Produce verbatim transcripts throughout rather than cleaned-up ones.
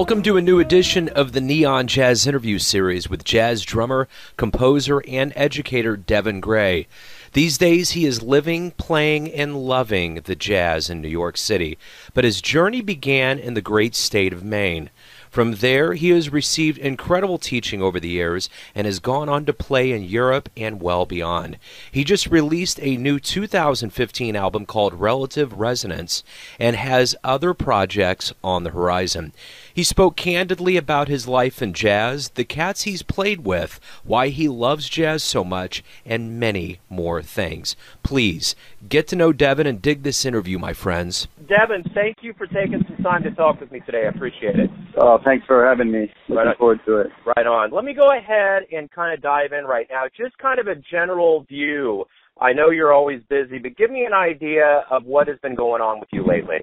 Welcome to a new edition of the Neon Jazz Interview Series with jazz drummer, composer, and educator Devin Gray. These days, he is living, playing, and loving the jazz in New York City, but his journey began in the great state of Maine. From there, he has received incredible teaching over the years and has gone on to play in Europe and well beyond. He just released a new two thousand fifteen album called Relative Resonance and has other projects on the horizon. He spoke candidly about his life in jazz, the cats he's played with, why he loves jazz so much, and many more things. Please, get to know Devin and dig this interview, my friends. Devin, thank you for taking some time to talk with me today. I appreciate it. Oh, thanks for having me. Looking right forward to it. Right on. Let me go ahead and kind of dive in right now. Just kind of a general view. I know you're always busy, but give me an idea of what has been going on with you lately.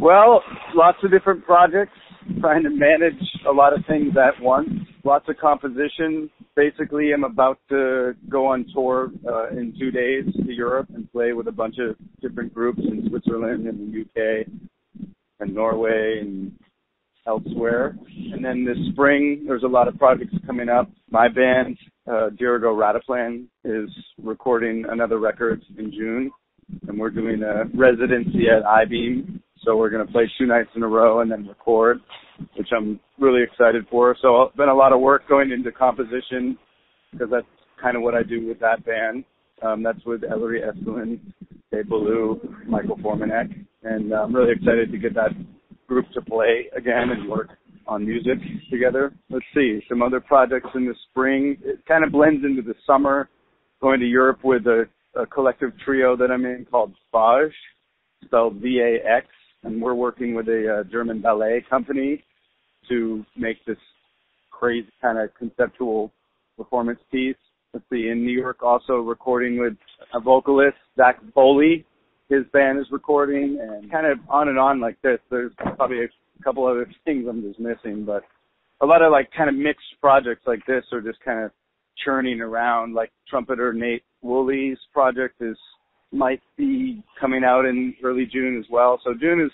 Well, lots of different projects, trying to manage a lot of things at once, lots of composition. Basically, I'm about to go on tour uh, in two days to Europe and play with a bunch of different groups in Switzerland and the U K and Norway and elsewhere. And then this spring, there's a lot of projects coming up. My band, uh, Dirigo Rataplan, is recording another record in June, and we're doing a residency at iBeam. So we're going to play two nights in a row and then record, which I'm really excited for. So it's been a lot of work going into composition because that's kind of what I do with that band. Um, that's with Ellery Esselin, Dave Ballou, Michael Formanek. And I'm really excited to get that group to play again and work on music together. Let's see, some other projects in the spring. It kind of blends into the summer, going to Europe with a, a collective trio that I'm in called Vax, spelled V A X. And we're working with a uh, German ballet company to make this crazy kind of conceptual performance piece. Let's see, in New York also recording with a vocalist, Zach Bolie. His band is recording and kind of on and on like this. There's probably a couple other things I'm just missing, but a lot of like kind of mixed projects like this are just kind of churning around. Like trumpeter Nate Woolley's project is might be coming out in early June as well. So June is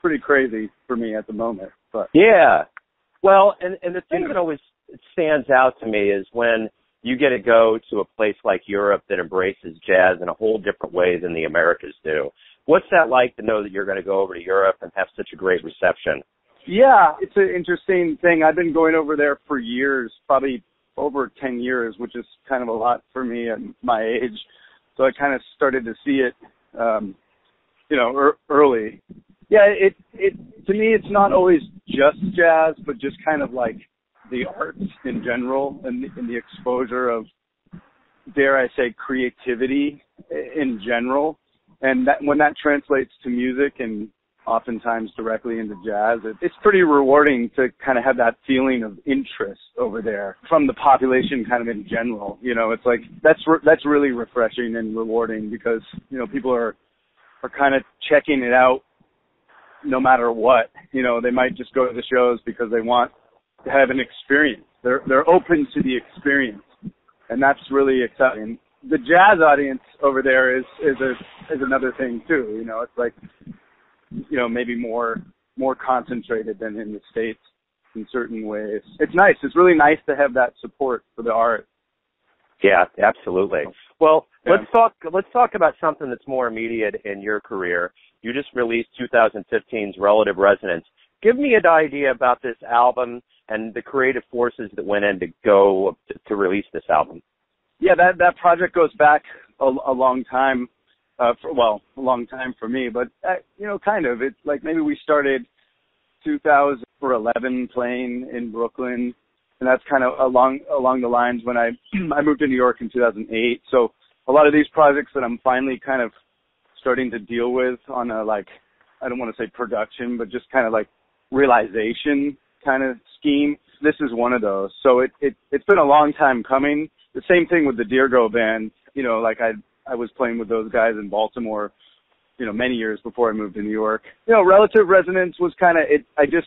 pretty crazy for me at the moment. But yeah. Well, and, and the thing that always stands out to me is when you get to go to a place like Europe that embraces jazz in a whole different way than the Americas do. What's that like to know that you're going to go over to Europe and have such a great reception? Yeah, it's an interesting thing. I've been going over there for years, probably over ten years, which is kind of a lot for me at my age. So I kind of started to see it, um, you know, er- early. Yeah, it, it, to me, it's not always just jazz, but just kind of like the arts in general and, and the exposure of, dare I say, creativity in general. And that, when that translates to music and oftentimes directly into jazz, it, it's pretty rewarding to kind of have that feeling of interest over there from the population kind of in general. You know, it's like that's re- that's really refreshing and rewarding because, you know, people are are kind of checking it out no matter what. You know, they might just go to the shows because they want to have an experience. They're they're open to the experience, and that's really exciting. The jazz audience over there is is a is another thing too. You know, it's like, you know, maybe more more concentrated than in the States in certain ways. It's nice. It's really nice to have that support for the art. Yeah, absolutely. Well, yeah. let's talk let's talk about something that's more immediate in your career. You just released twenty fifteen's Relative Resonance. Give me an idea about this album and the creative forces that went in to go to, to release this album. Yeah, that, that project goes back a, a long time. Uh, for, well, a long time for me, but, uh, you know, kind of. It's like maybe we started two thousand eleven playing in Brooklyn, and that's kind of along along the lines when I I moved to New York in two thousand eight. So a lot of these projects that I'm finally kind of starting to deal with on a, like, I don't want to say production, but just kind of like realization kind of scheme, this is one of those. So it, it, it's been a long time coming. The same thing with the Dirigo band, you know, like I I was playing with those guys in Baltimore, you know, many years before I moved to New York. You know, Relative Resonance was kind of, it, I just,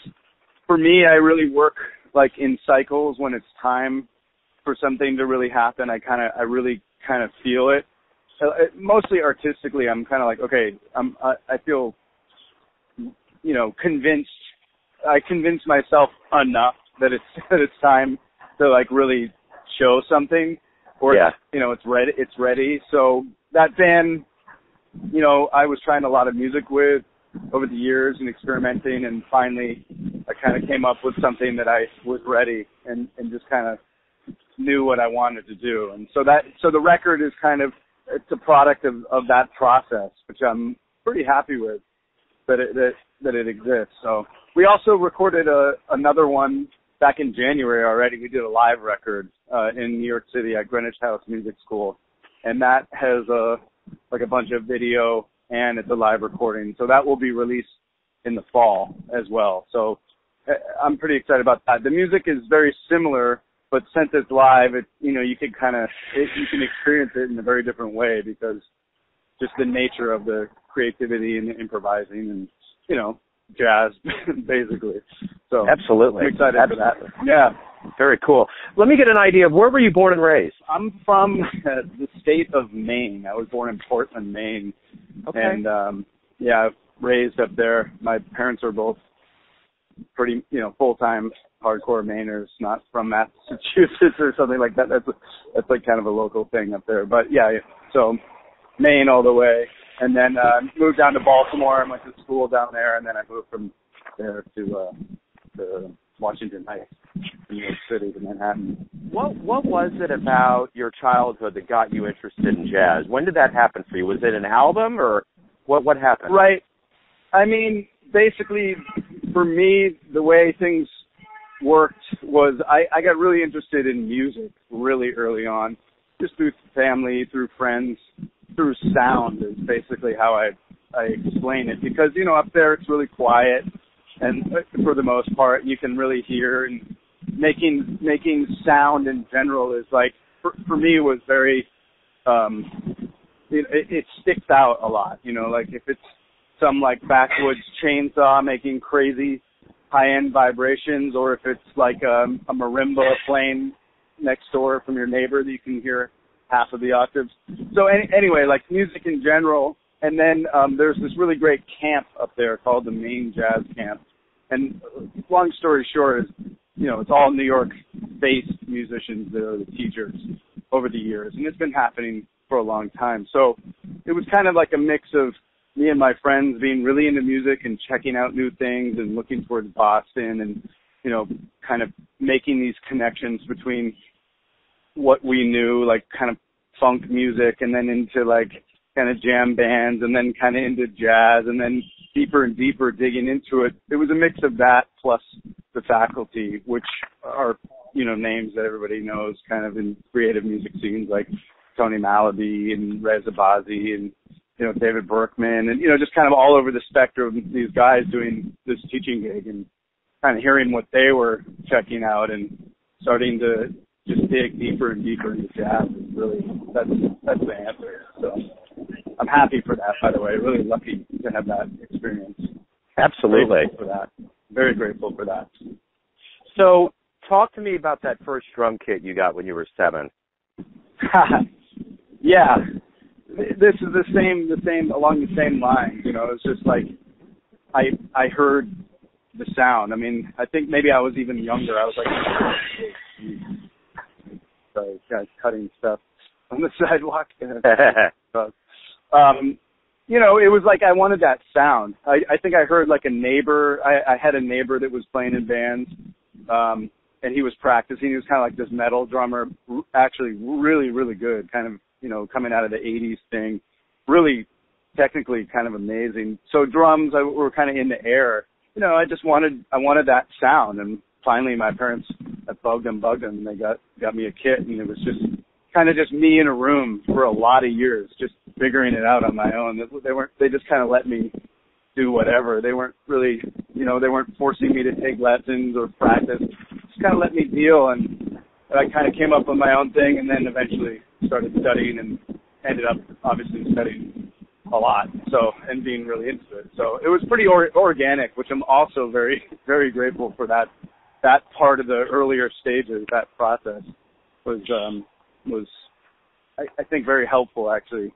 for me, I really work like in cycles when it's time for something to really happen. I kind of, I really kind of feel it. So it. Mostly artistically, I'm kind of like, okay, I'm, I, I feel, you know, convinced I convinced myself enough that it's that it's time to like really show something, or yeah. you know, it's ready. It's ready. So that band, you know, I was trying a lot of music with over the years and experimenting, and finally I kind of came up with something that I was ready and, and just kind of knew what I wanted to do. And so that so the record is kind of it's a product of, of that process, which I'm pretty happy with that it that, that it exists. So we also recorded a, another one back in January already. We did a live record uh, in New York City at Greenwich House Music School, and that has a like a bunch of video and it's a live recording. So that will be released in the fall as well. So I'm pretty excited about that. The music is very similar, but since it's live, it, you know, you can kind of, you can experience it in a very different way because just the nature of the creativity and the improvising and, you know, jazz, basically. So absolutely. I'm excited absolutely. for that. Yeah. Very cool. Let me get an idea of where were you born and raised? I'm from uh, the state of Maine. I was born in Portland, Maine. Okay. And, um, yeah, raised up there. My parents are both pretty, you know, full-time hardcore Mainers, not from Massachusetts or something like that. That's, that's like kind of a local thing up there. But, yeah, so Maine all the way. And then uh, moved down to Baltimore and went to school down there. And then I moved from there to uh, to Washington Heights. New York City to Manhattan. What what was it about your childhood that got you interested in jazz? When did that happen for you? Was it an album or what what happened? Right. I mean, basically for me the way things worked was I, I got really interested in music really early on. Just through family, through friends, through sound is basically how I I explain it. Because, you know, up there it's really quiet and for the most part you can really hear and making making sound in general is like for, for me was very um it, it, it sticks out a lot, you know, like if it's some like backwoods chainsaw making crazy high-end vibrations, or if it's like um, a marimba playing next door from your neighbor that you can hear half of the octaves. So any, anyway, like music in general. And then um there's this really great camp up there called the Maine Jazz Camp, and long story short is you know, it's all New York-based musicians that are the teachers over the years, and it's been happening for a long time. So it was kind of like a mix of me and my friends being really into music and checking out new things and looking towards Boston and, you know, kind of making these connections between what we knew, like kind of funk music, and then into like kind of jam bands, and then kind of into jazz, and then deeper and deeper digging into it. It was a mix of that plus the faculty, which are, you know, names that everybody knows kind of in creative music scenes like Tony Malaby and Reza Bazzi and, you know, David Berkman and, you know, just kind of all over the spectrum, these guys doing this teaching gig and kind of hearing what they were checking out and starting to just dig deeper and deeper into jazz is really, that's, that's the answer. So I'm happy for that, by the way, really lucky to have that experience. Absolutely. Grateful for that. Very grateful for that. So talk to me about that first drum kit you got when you were seven. Yeah. This is the same, the same, along the same lines, you know, it's just like, I, I heard the sound. I mean, I think maybe I was even younger. I was like, sorry, guys cutting stuff on the sidewalk. um, You know, it was like I wanted that sound. I, I think I heard like a neighbor. I, I had a neighbor that was playing in bands, um, and he was practicing. He was kind of like this metal drummer, actually really, really good, kind of, you know, coming out of the eighties thing, really technically kind of amazing. So drums I, were kind of in the air. You know, I just wanted I wanted that sound. And finally my parents, I bugged them, bugged them, and they got, got me a kit, and it was just kind of just me in a room for a lot of years, just figuring it out on my own. They weren't, they just kind of let me do whatever. They weren't really, you know, they weren't forcing me to take lessons or practice. Just kind of let me deal, and I kind of came up with my own thing, and then eventually started studying and ended up obviously studying a lot. So, and being really into it. So it was pretty or- organic, which I'm also very, very grateful for that, that part of the earlier stages. That process was, um, was, I, I think, very helpful, actually,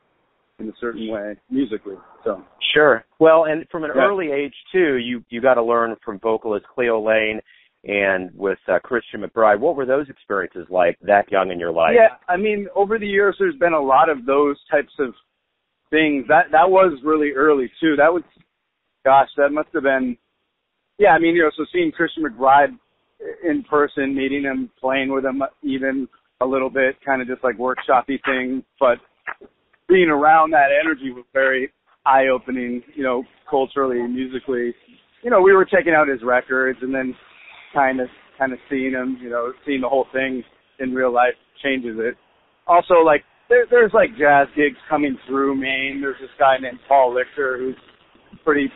in a certain way, musically. So Sure. Well, and from an yeah. early age, too, you, you got to learn from vocalist Cleo Lane and with uh, Christian McBride. What were those experiences like that young in your life? Yeah, I mean, over the years, there's been a lot of those types of things. That that was really early, too. That was, gosh, that must have been, yeah, I mean, you know, so seeing Christian McBride in person, meeting him, playing with him even a little bit, kind of just like workshop-y thing, but being around that energy was very eye-opening, you know, culturally and musically. You know, we were checking out his records and then kind of kind of seeing him, you know, seeing the whole thing in real life changes it. Also, like, there, there's, like, jazz gigs coming through Maine. There's this guy named Paul Lichter who's pretty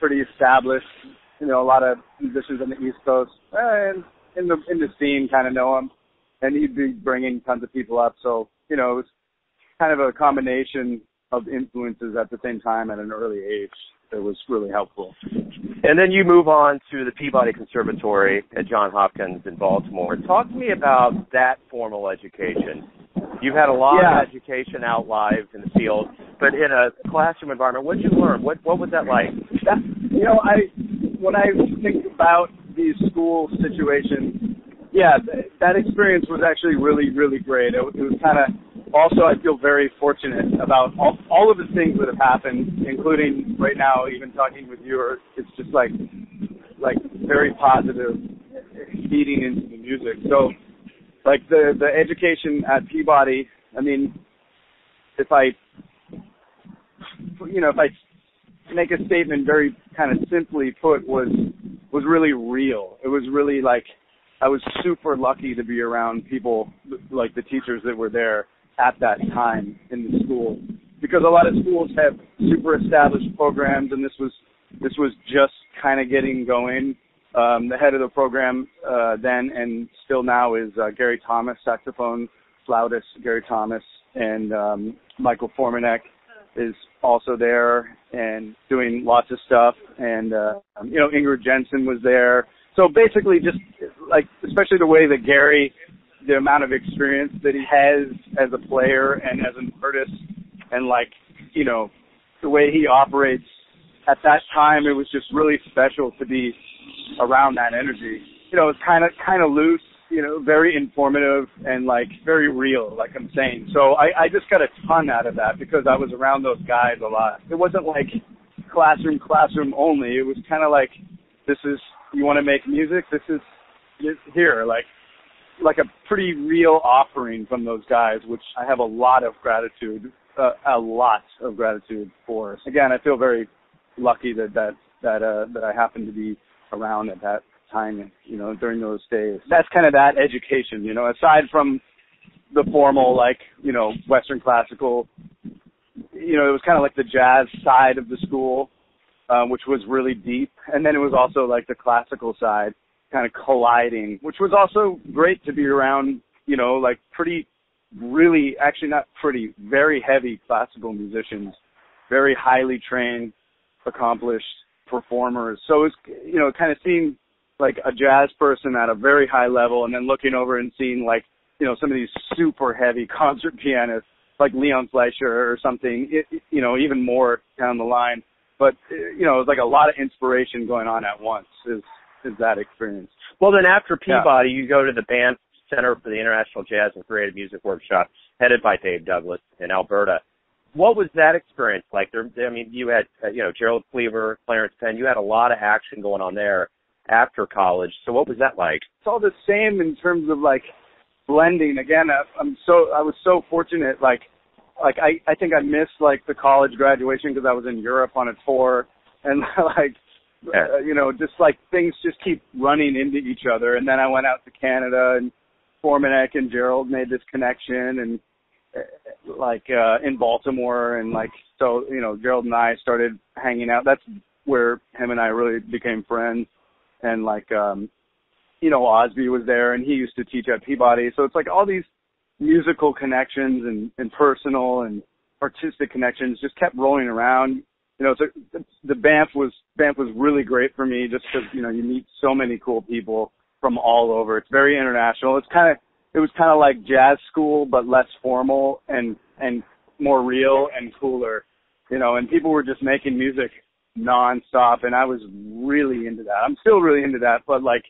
pretty established. You know, a lot of musicians on the East Coast and in the in the scene kind of know him. And he'd be bringing tons of people up. So, you know, it was kind of a combination of influences at the same time at an early age that was really helpful. And then you move on to the Peabody Conservatory at Johns Hopkins in Baltimore. Talk to me about that formal education. You've had a lot yeah. of education out live in the field, but in a classroom environment, what did you learn? What what was that like? That, you know, I when I think about these school situations, yeah, th- that experience was actually really, really great. It, it was kind of... Also, I feel very fortunate about all, all of the things that have happened, including right now, even talking with you. Or it's just like, like very positive, feeding into the music. So, like the the education at Peabody. I mean, if I, you know, if I make a statement very kind of simply put, was was really real. It was really like I was super lucky to be around people like the teachers that were there at that time in the school, because a lot of schools have super established programs, and this was this was just kind of getting going. Um, the head of the program uh, then and still now is uh, Gary Thomas, saxophone flautist Gary Thomas, and um, Michael Formanek is also there and doing lots of stuff. And uh, you know, Ingrid Jensen was there. So basically, just like especially the way that Gary. The amount of experience that he has as a player and as an artist and, like, you know, the way he operates at that time, it was just really special to be around that energy. You know, it's kind of, kind of loose, you know, very informative and, like, very real, like I'm saying. So I, I just got a ton out of that because I was around those guys a lot. It wasn't like classroom, classroom only. It was kind of like, this is, you want to make music? This is here, like, like a pretty real offering from those guys, which I have a lot of gratitude, uh, a lot of gratitude for. Again, I feel very lucky that that that, uh, that I happened to be around at that time, you know, during those days. That's kind of that education, you know, aside from the formal, like, you know, Western classical, you know, it was kind of like the jazz side of the school, uh, which was really deep. And then it was also like the classical side, kind of colliding, which was also great to be around, you know, like pretty, really, actually not pretty, very heavy classical musicians, very highly trained, accomplished performers. So it's, you know, kind of seeing like a jazz person at a very high level and then looking over and seeing like, you know, some of these super heavy concert pianists like Leon Fleischer or something, it, you know, even more down the line. But, you know, it was like a lot of inspiration going on at once. It's, is that experience. Well, then after Peabody, yeah. you go to the Banff Center for the International Jazz and Creative Music Workshop, headed by Dave Douglas in Alberta. What was that experience like? There, I mean, you had, you know, Gerald Cleaver, Clarence Penn, you had a lot of action going on there after college. So what was that like? It's all the same in terms of, like, blending. Again, I, I'm so, I was so fortunate. Like, like I, I think I missed, like, the college graduation because I was in Europe on a tour. And, like, Uh, you know, just like things just keep running into each other. And then I went out to Canada, and Formanek and Gerald made this connection, and uh, like uh, in Baltimore, and like so, you know, Gerald and I started hanging out. That's where him and I really became friends. And like, um, you know, Osby was there, and he used to teach at Peabody. So it's like all these musical connections and, and personal and artistic connections just kept rolling around. You know, so the Banff was Banff was really great for me just because, you know, you meet so many cool people from all over. It's very international. It's kind of it was kind of like jazz school, but less formal and and more real and cooler. you know, and people were just making music nonstop, and I was really into that. I'm still really into that, but like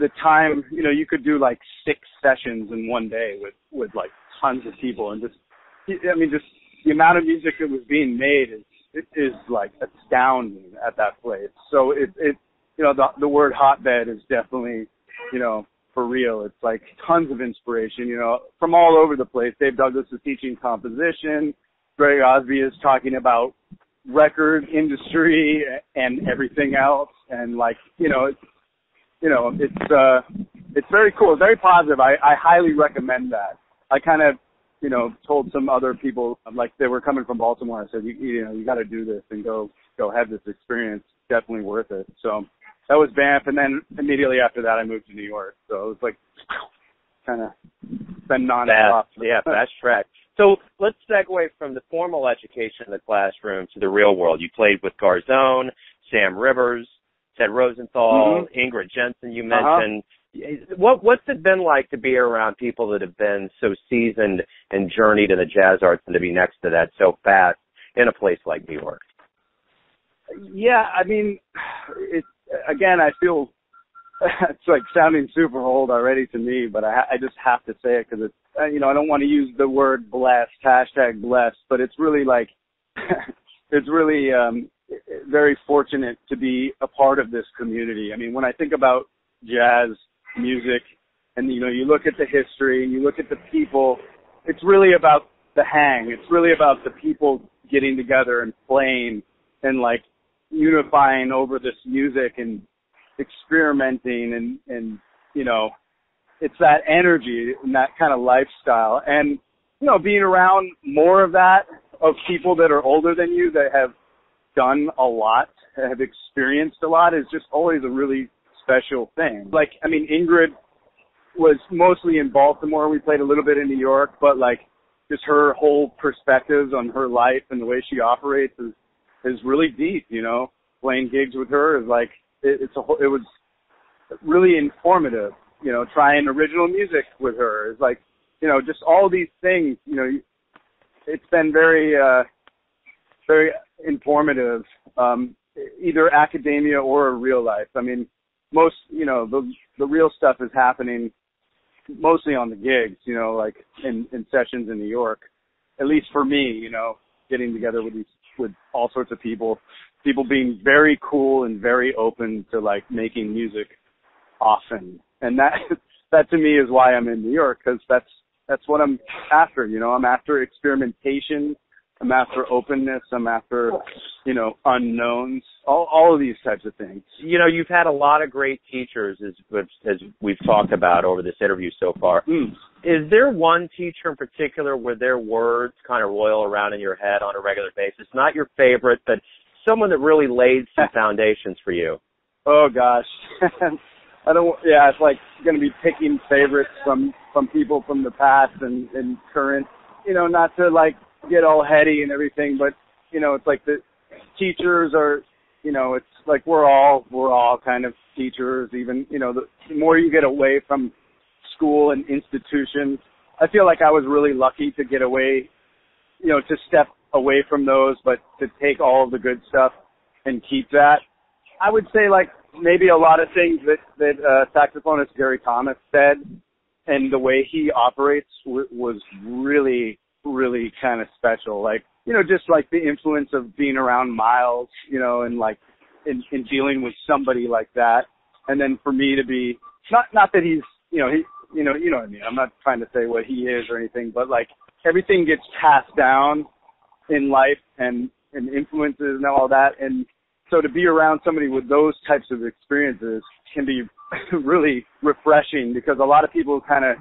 the time, you know, you could do like six sessions in one day with, with like tons of people, and just, I mean, just the amount of music that was being made is It is like astounding at that place. So it, it, you know, the the word hotbed is definitely, you know, for real. It's like tons of inspiration, you know, from all over the place. Dave Douglas is teaching composition. Greg Osby is talking about record industry and everything else. And like, you know, it's, you know, it's, uh, it's very cool. Very positive. I, I highly recommend that. I kind of, you know, told some other people, like they were coming from Baltimore, I said, you, you know, you got to do this and go, go have this experience. Definitely worth it. So that was Banff. And then immediately after that, I moved to New York. So it was like kind of been nonstop. Fast, yeah, fast track. So let's segue from the formal education in the classroom to the real world. You played with Garzone, Sam Rivers, Ted Rosenthal, mm-hmm. Ingrid Jensen, you mentioned. Uh-huh. What what's it been like to be around people that have been so seasoned and journeyed in the jazz arts and to be next to that so fast in a place like New York? Yeah, I mean, it, again, I feel it's like sounding super old already to me, but I, I just have to say it because it's, you know, I don't want to use the word blessed, hashtag blessed, but it's really like, it's really um, very fortunate to be a part of this community. I mean, when I think about jazz music, and you know, you look at the history and you look at the people, it's really about the hang. It's really about the people getting together and playing and like unifying over this music and experimenting and, and you know, it's that energy and that kind of lifestyle. And, you know, being around more of that, of people that are older than you, that have done a lot, have experienced a lot, is just always a really special thing. Like, I mean, Ingrid was mostly in Baltimore. We played a little bit in New York, but like just her whole perspectives on her life and the way she operates is, is really deep, you know. Playing gigs with her is like, it, it's a whole, it was really informative, you know, trying original music with her is like, you know, just all these things, you know, it's been very, uh, very informative, um, either academia or real life. I mean, most, you know, the the real stuff is happening mostly on the gigs, you know, like in, in sessions in New York, at least for me, you know, getting together with these, with all sorts of people, people being very cool and very open to like making music often. And that, that to me is why I'm in New York, because that's, that's what I'm after, you know, I'm after experimentation. I'm after openness. I'm after, you know, unknowns, all all of these types of things. You know, you've had a lot of great teachers, as, as we've talked about over this interview so far. Mm. Is there one teacher in particular where their words kind of roil around in your head on a regular basis? Not your favorite, but someone that really laid some foundations for you. Oh, gosh. I don't, yeah, it's like going to be picking favorites from, from people from the past and, and current, you know, not to like, get all heady and everything, but you know, it's like the teachers are, you know, it's like we're all we're all kind of teachers. Even, you know, the more you get away from school and institutions, I feel like I was really lucky to get away, you know, to step away from those, but to take all of the good stuff and keep that. I would say like maybe a lot of things that that uh, saxophonist Gary Thomas said and the way he operates w- was really. really kind of special, like, you know, just like the influence of being around Miles, you know, and like in, in dealing with somebody like that. And then for me to be, not not that he's, you know, he, you know, you know what I mean? I'm not trying to say what he is or anything, but like everything gets passed down in life and, and influences and all that. And so to be around somebody with those types of experiences can be really refreshing, because a lot of people kind of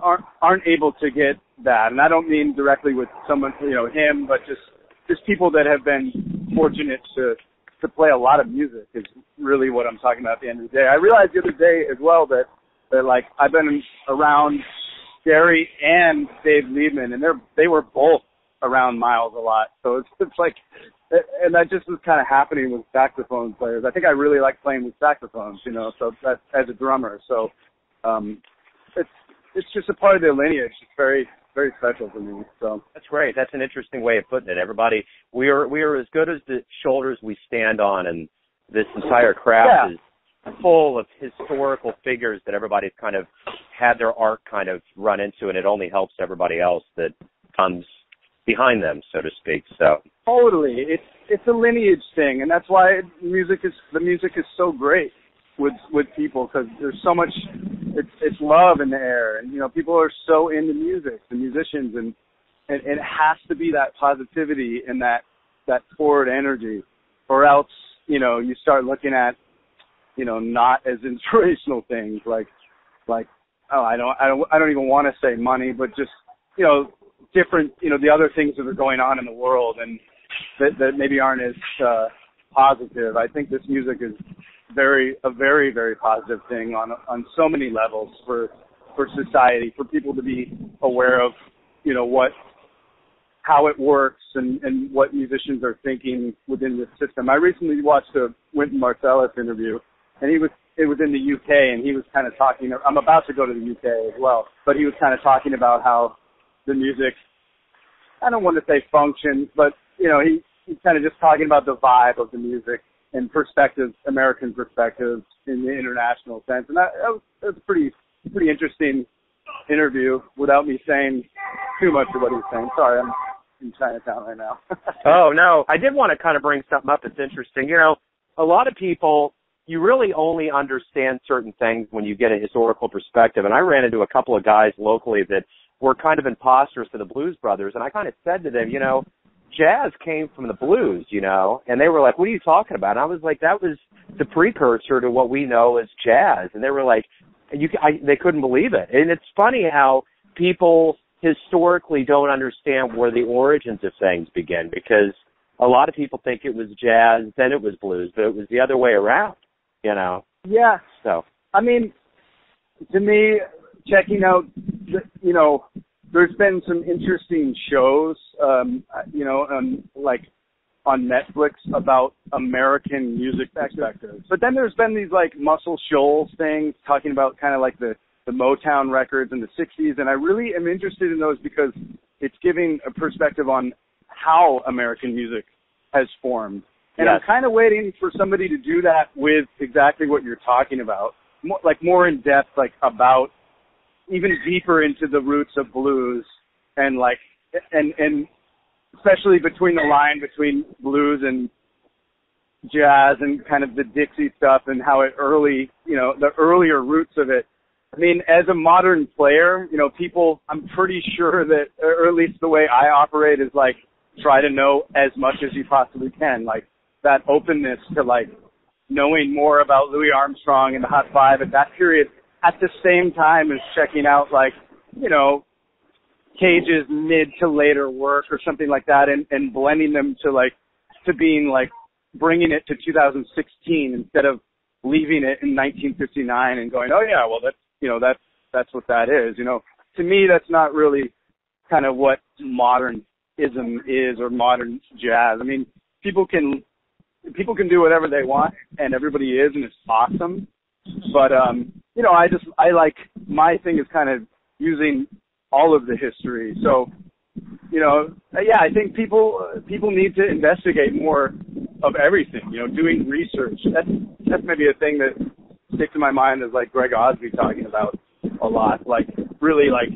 aren't aren't able to get that, and I don't mean directly with someone, you know, him, but just just people that have been fortunate to to play a lot of music is really what I'm talking about at the end of the day. I realized the other day as well that that like I've been around Gary and Dave Liebman, and they're they were both around Miles a lot, so it's it's like, and that just was kind of happening with saxophone players. I think I really like playing with saxophones, you know, so that's as a drummer, so um, it's. It's just a part of their lineage. It's very very special for me. So that's great. That's an interesting way of putting it. Everybody, we are we are as good as the shoulders we stand on, and this entire craft yeah. is full of historical figures that everybody's kind of had their arc kind of run into, and it only helps everybody else that comes behind them, so to speak. So totally, it's it's a lineage thing, and that's why music is the music is so great with with people, because there's so much it's it's love in the air, and you know people are so into music, the musicians, and, and, and it has to be that positivity and that that forward energy, or else you know you start looking at you know not as inspirational things like like oh I don't I don't I don't even want to say money, but just you know. different, you know, the other things that are going on in the world and that, that maybe aren't as uh, positive. I think this music is very, a very, very positive thing on on so many levels for for society, for people to be aware of, you know, what, how it works and, and what musicians are thinking within this system. I recently watched a Wynton Marsalis interview, and he was, it was in the U K, and he was kind of talking, I'm about to go to the U K as well, but he was kind of talking about how the music, I don't want to say functions, but, you know, he, he's kind of just talking about the vibe of the music and perspectives, American perspectives in the international sense. And that, that, was, that was a pretty pretty interesting interview without me saying too much of what he's saying. Sorry, I'm in Chinatown right now. Oh, no. I did want to kind of bring something up that's interesting. You know, a lot of people, you really only understand certain things when you get a historical perspective. And I ran into a couple of guys locally that were kind of imposters to the Blues Brothers, and I kind of said to them, you know, jazz came from the blues, you know, and they were like, what are you talking about? And I was like, that was the precursor to what we know as jazz, and they were like, you, I, they couldn't believe it. And it's funny how people historically don't understand where the origins of things begin, because a lot of people think it was jazz, then it was blues, but it was the other way around, you know. Yeah. So I mean, to me, checking out, you know, there's been some interesting shows, um, you know, um, like on Netflix about American music perspectives. But then there's been these like Muscle Shoals things talking about kind of like the, the Motown records in the sixties. And I really am interested in those because it's giving a perspective on how American music has formed. And yes. I'm kind of waiting for somebody to do that with exactly what you're talking about, more, like more in depth, like about even deeper into the roots of blues and like, and, and especially between the line between blues and jazz and kind of the Dixie stuff and how it early, you know, the earlier roots of it. I mean, as a modern player, you know, people, I'm pretty sure that, or at least the way I operate is like, try to know as much as you possibly can. Like that openness to like knowing more about Louis Armstrong and the Hot Five at that period, at the same time as checking out, like, you know, Cage's mid to later work or something like that, and, and blending them to, like, to being, like, bringing it to two thousand sixteen instead of leaving it in nineteen fifty-nine and going, oh, yeah, well, that's, you know, that's, that's what that is. You know, to me, that's not really kind of what modernism is or modern jazz. I mean, people can, people can do whatever they want, and everybody is, and it's awesome. But, um, you know, I just, I like, my thing is kind of using all of the history. So, you know, yeah, I think people, people need to investigate more of everything, you know, doing research. That's, that's maybe a thing that sticks in my mind is like Greg Osby talking about a lot, like really like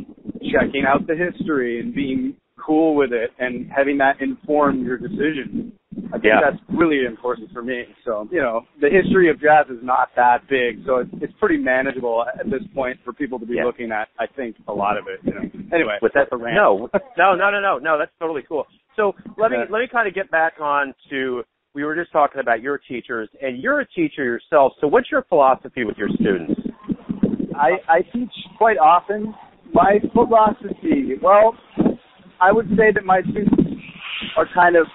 checking out the history and being cool with it and having that inform your decision. I think yeah. that's really important for me. So, you know, the history of jazz is not that big, so it's, it's pretty manageable at this point for people to be yeah. looking at, I think, a lot of it. You know. Anyway, with that, that's a rant. No, no, no, no, no, no, that's totally cool. So let me, yeah. let me kind of get back on to, we were just talking about your teachers, and you're a teacher yourself, so what's your philosophy with your students? I, I teach quite often. My philosophy, well, I would say that my students are kind of,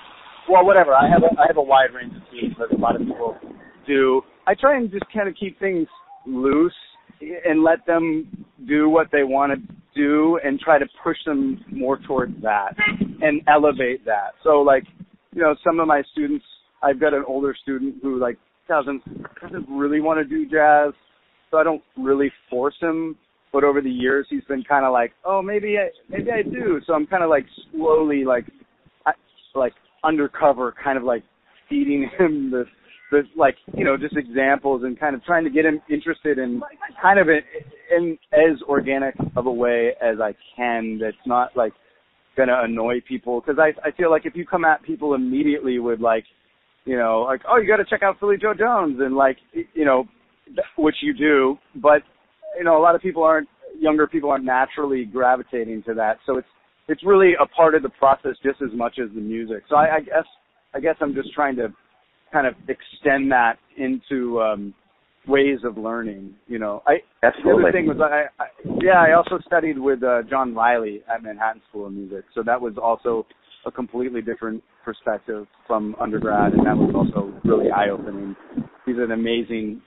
well, whatever. I have a, I have a wide range of teams, as a lot of people do. I try and just kind of keep things loose and let them do what they want to do and try to push them more towards that and elevate that. So, like, you know, some of my students, I've got an older student who, like, doesn't, doesn't really want to do jazz, so I don't really force him But over the years, he's been kind of like, oh, maybe I, maybe I do. So I'm kind of like slowly, like, I, like undercover, kind of like feeding him this, this like, you know, just examples and kind of trying to get him interested in kind of in, in as organic of a way as I can. That's not like going to annoy people, because I I feel like if you come at people immediately with like, you know, like, oh, you got to check out Philly Joe Jones and like, you know, which you do, but you know, a lot of people aren't, younger people aren't naturally gravitating to that. So it's, it's really a part of the process just as much as the music. So I, I guess, I guess I'm just trying to kind of extend that into um, ways of learning, you know. I, Absolutely. The other thing was, I, I, yeah, I also studied with uh, John Riley at Manhattan School of Music. So that was also a completely different perspective from undergrad. And that was also really eye-opening. He's an amazing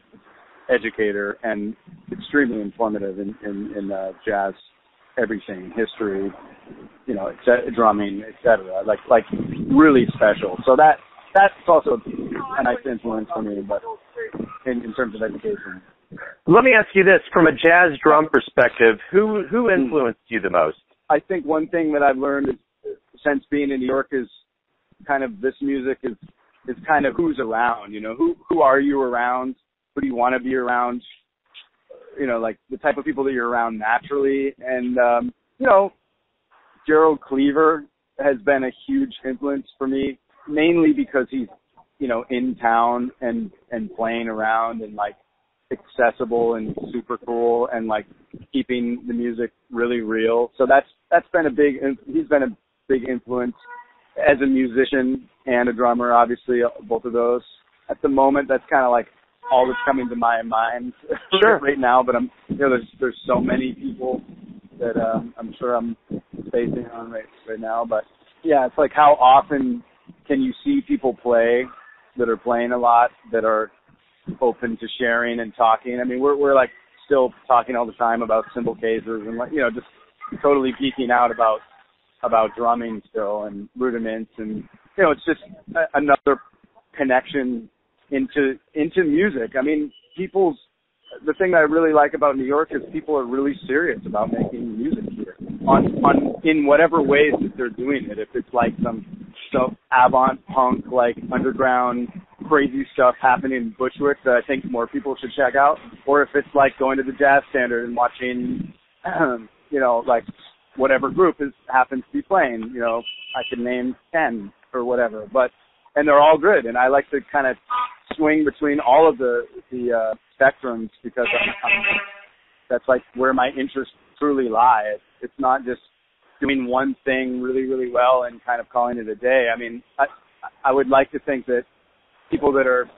educator and extremely informative in in, in uh, jazz, everything, history, you know, et cetera, drumming, et cetera. Like like really special. So that that's also a nice influence for me, but in, in terms of education. Let me ask you this: from a jazz drum perspective, who who influenced you the most? I think one thing that I've learned is, since being in New York, is kind of this music is is kind of who's around. You know, who who are you around? Who do you want to be around? You know, like the type of people that you're around naturally. And, um, you know, Gerald Cleaver has been a huge influence for me, mainly because he's, you know, in town and, and playing around and like accessible and super cool and like keeping the music really real. So that's, that's been a big, he's been a big influence as a musician and a drummer, obviously, both of those. At the moment, that's kind of like all that's coming to my mind sure. right now, but I'm, you know, there's there's so many people that uh, I'm sure I'm spacing on right right now. But yeah, it's like, how often can you see people play that are playing a lot, that are open to sharing and talking? I mean, we're we're like still talking all the time about cymbal cases and like, you know, just totally geeking out about about drumming still and rudiments, and you know, it's just a, another connection into into music. I mean, people's, the thing that I really like about New York is people are really serious about making music here on, on in whatever ways that they're doing it. If it's like some so avant punk, like underground crazy stuff happening in Bushwick that I think more people should check out, or if it's like going to the Jazz Standard and watching um, you know, like whatever group is happens to be playing, you know, I could name ten or whatever, but and they're all good, and I like to kind of swing between all of the the uh, spectrums, because I'm, I'm, that's like where my interests truly lie. It's, it's not just doing one thing really, really well and kind of calling it a day. I mean, I, I would like to think that people that are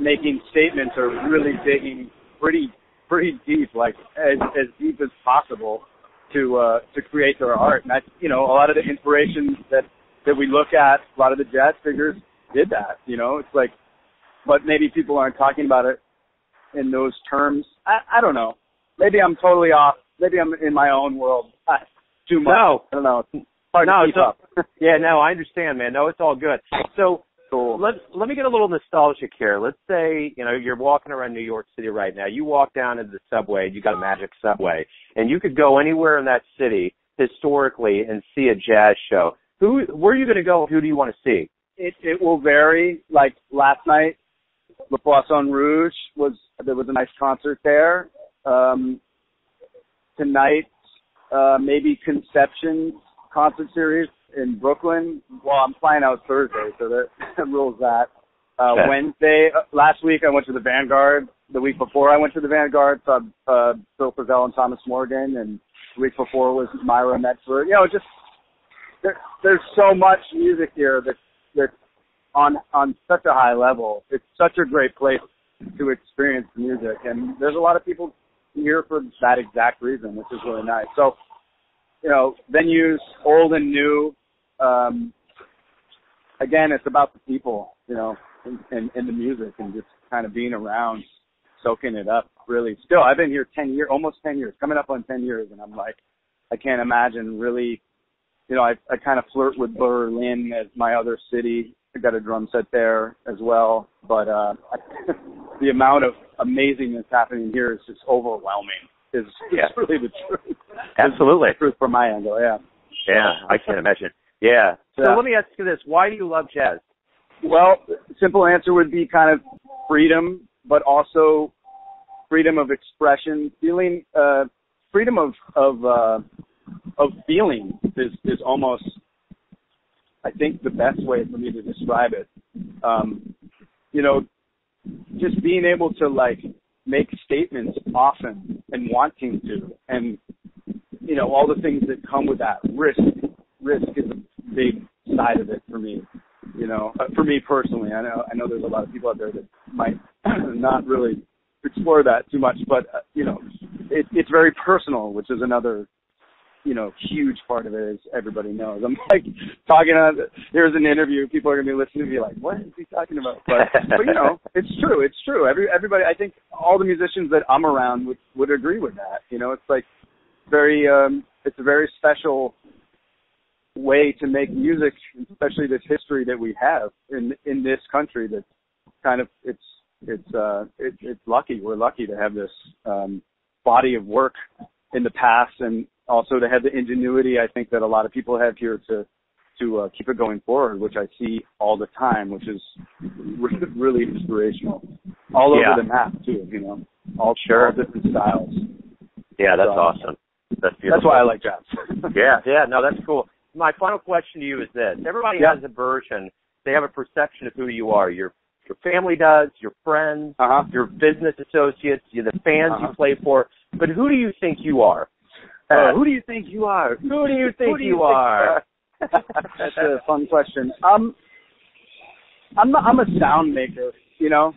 making statements are really digging pretty pretty deep, like as, as deep as possible to uh, to create their art. And I, you know, a lot of the inspiration that that we look at, a lot of the jazz figures did that, you know, it's like, but maybe people aren't talking about it in those terms. I, I don't know. Maybe I'm totally off. Maybe I'm in my own world I, too much. No. I don't know. It's hard no, to keep up. Yeah, no, I understand, man. No, it's all good. So cool. let, let me get a little nostalgic here. Let's say, you know, you're walking around New York City right now. You walk down into the subway, you got a Magic Subway, and you could go anywhere in that city historically and see a jazz show. Who, where are you going to go? Who do you want to see? It it will vary. Like last night, Le Poisson Rouge was, there was a nice concert there. Um, tonight, uh, maybe Conception concert series in Brooklyn. Well, I'm flying out Thursday, so that rules that. Uh, okay. Wednesday, uh, last week I went to the Vanguard. The week before I went to the Vanguard, saw uh, Bill Frisell and Thomas Morgan, and the week before was Myra Metzler. You know, just There, there's so much music here that that's on on such a high level. It's such a great place to experience music, and there's a lot of people here for that exact reason, which is really nice. So, you know, venues, old and new. Um, again, it's about the people, you know, and, and, and the music, and just kind of being around, soaking it up. Really, still, I've been here ten years, almost ten years, coming up on ten years, and I'm like, I can't imagine really. You know, I, I kind of flirt with Berlin as my other city. I got a drum set there as well. But uh, I, the amount of amazing that's happening here is just overwhelming. is, yeah. is really the truth. Absolutely. The truth from my angle, yeah. Yeah, I can't imagine. Yeah. So yeah. let me ask you this. Why do you love jazz? Well, simple answer would be kind of freedom, but also freedom of expression, feeling, uh, freedom of, of, uh, of feeling is, is almost, I think, the best way for me to describe it. Um, you know, just being able to like make statements often and wanting to, and, you know, all the things that come with that. Risk, risk is a big side of it for me. You know, for me personally, I know I know there's a lot of people out there that might not really explore that too much, but uh, you know, it, it's very personal, which is another, you know, huge part of it, as everybody knows. I'm like talking on here's an interview, people are gonna be listening to me like, what is he talking about? But, but you know, it's true, it's true. Every everybody, I think all the musicians that I'm around would would agree with that. You know, it's like very, um, it's a very special way to make music, especially this history that we have in in this country. That's kind of it's it's uh it, it's lucky we're lucky to have this um body of work in the past, and also to have the ingenuity I think that a lot of people have here to to uh, keep it going forward, which I see all the time, which is really, really inspirational. All yeah. over the map too, you know, all, sure. all different styles. Yeah, that's so, awesome. That's beautiful. That's why I like jazz. yeah, yeah. No, that's cool. My final question to you is this. Everybody yeah. has a version. They have a perception of who you are. Your your family does, your friends, uh-huh. your business associates, you, the fans uh-huh. you play for. But who do you think you are? Uh, who do you think you are? Who do you think do you, you are? Think are? That's a fun question. Um, I'm, I'm a sound maker, you know,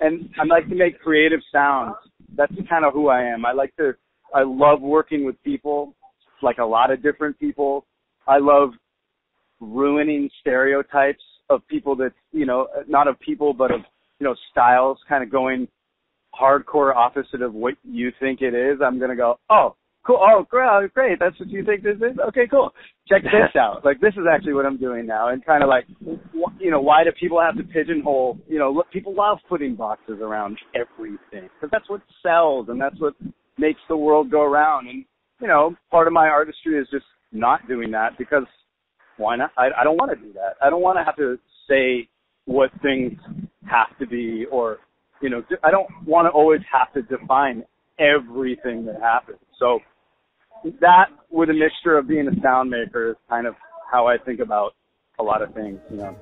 and I like to make creative sounds. That's kind of who I am. I like to, I love working with people, like a lot of different people. I love ruining stereotypes of people that, you know, not of people, but of, you know, styles, kind of going hardcore opposite of what you think it is. I'm going to go, oh, cool. Oh, great. That's what you think this is? Okay, cool. Check this out. Like, this is actually what I'm doing now. And kind of like, you know, why do people have to pigeonhole? You know, look, people love putting boxes around everything because that's what sells and that's what makes the world go around. And, you know, part of my artistry is just not doing that, because why not? I, I don't want to do that. I don't want to have to say what things have to be, or, you know, I don't want to always have to define everything that happens. So that, with a mixture of being a sound maker, is kind of how I think about a lot of things, you know.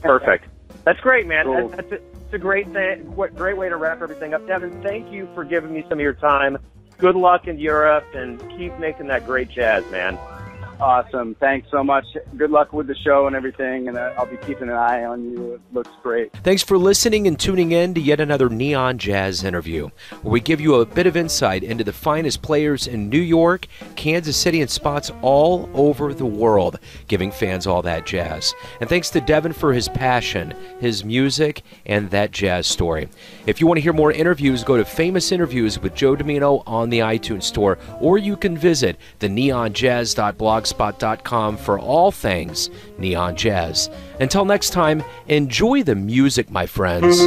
Perfect. That's great, man. Cool. That's, that's a, it's a great thing, great way to wrap everything up. Devin, thank you for giving me some of your time. Good luck in Europe, and keep making that great jazz, man. Awesome. Thanks so much. Good luck with the show and everything, and I'll be keeping an eye on you. It looks great. Thanks for listening and tuning in to yet another Neon Jazz interview, where we give you a bit of insight into the finest players in New York, Kansas City, and spots all over the world, giving fans all that jazz. And thanks to Devin for his passion, his music, and that jazz story. If you want to hear more interviews, go to Famous Interviews with Joe Domino on the iTunes Store, or you can visit the neon jazz dot blog spot dot com for all things Neon Jazz. Until next time, enjoy the music, my friends.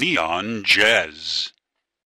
Neon Jazz.